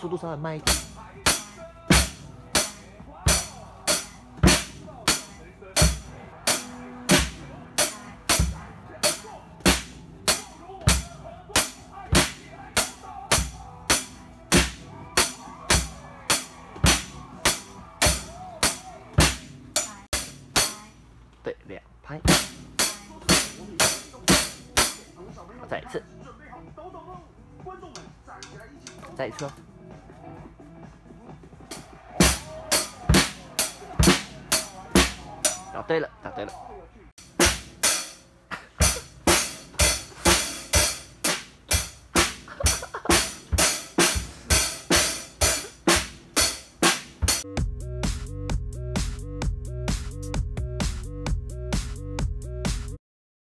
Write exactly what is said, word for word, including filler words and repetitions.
速度稍微慢一点。对，两拍。 再一次，再一次、哦。答对了，答对了。